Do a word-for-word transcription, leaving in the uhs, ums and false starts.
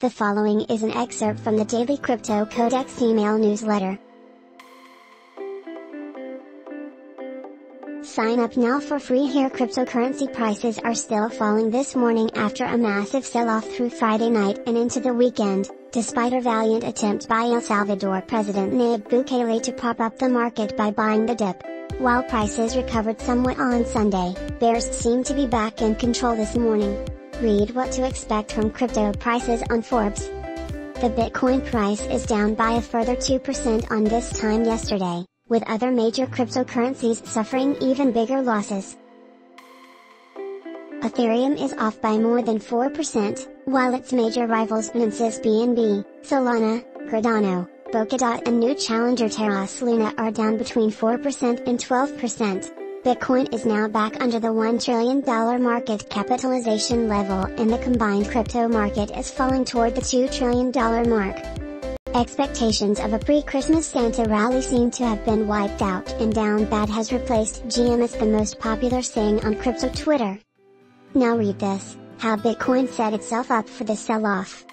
The following is an excerpt from the Daily Crypto Codex email newsletter. Sign up now for free here. Cryptocurrency prices are still falling this morning after a massive sell-off through Friday night and into the weekend, despite a valiant attempt by El Salvador President Nayib Bukele to prop up the market by buying the dip. While prices recovered somewhat on Sunday, bears seem to be back in control this morning. Read what to expect from crypto prices on Forbes. The Bitcoin price is down by a further two percent on this time yesterday, with other major cryptocurrencies suffering even bigger losses. Ethereum is off by more than four percent, while its major rivals Binance's B N B, Solana, Cardano, Polkadot and new challenger Terra Luna are down between four percent and twelve percent. Bitcoin is now back under the one trillion dollar market capitalization level and the combined crypto market is falling toward the two trillion dollar mark. Expectations of a pre-Christmas Santa rally seem to have been wiped out and down bad has replaced G M as the most popular saying on crypto Twitter. Now read this, how Bitcoin set itself up for the sell-off.